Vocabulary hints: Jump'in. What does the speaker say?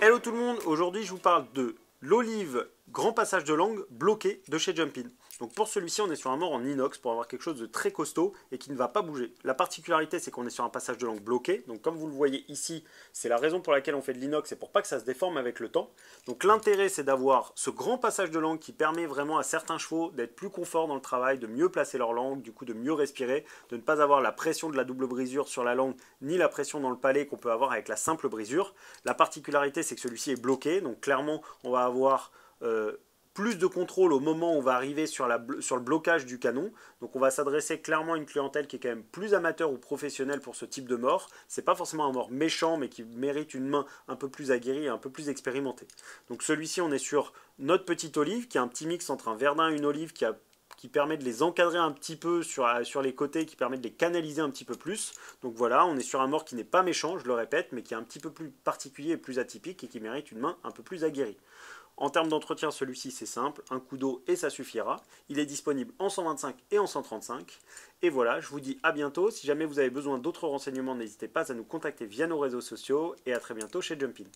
Hello tout le monde, aujourd'hui je vous parle de l'olive grand passage de langue bloqué de chez Jump'in. Donc pour celui-ci on est sur un mort en inox pour avoir quelque chose de très costaud et qui ne va pas bouger. La particularité c'est qu'on est sur un passage de langue bloqué, donc comme vous le voyez ici, c'est la raison pour laquelle on fait de l'inox, c'est pour pas que ça se déforme avec le temps. Donc l'intérêt c'est d'avoir ce grand passage de langue qui permet vraiment à certains chevaux d'être plus confort dans le travail, de mieux placer leur langue, du coup de mieux respirer, de ne pas avoir la pression de la double brisure sur la langue ni la pression dans le palais qu'on peut avoir avec la simple brisure. La particularité c'est que celui-ci est bloqué, donc clairement on va avoir plus de contrôle au moment où on va arriver sur le blocage du canon. Donc on va s'adresser clairement à une clientèle qui est quand même plus amateur ou professionnelle pour ce type de mors. C'est pas forcément un mors méchant mais qui mérite une main un peu plus aguerrie et un peu plus expérimentée. Donc celui-ci on est sur notre petite olive qui a un petit mix entre un verdun et une olive qui permet de les encadrer un petit peu sur les côtés, qui permet de les canaliser un petit peu plus. Donc voilà, on est sur un mors qui n'est pas méchant, je le répète, mais qui est un petit peu plus particulier et plus atypique et qui mérite une main un peu plus aguerrie. En termes d'entretien, celui-ci c'est simple, un coup d'eau et ça suffira. Il est disponible en 125 et en 135. Et voilà, je vous dis à bientôt. Si jamais vous avez besoin d'autres renseignements, n'hésitez pas à nous contacter via nos réseaux sociaux. Et à très bientôt chez Jump'in.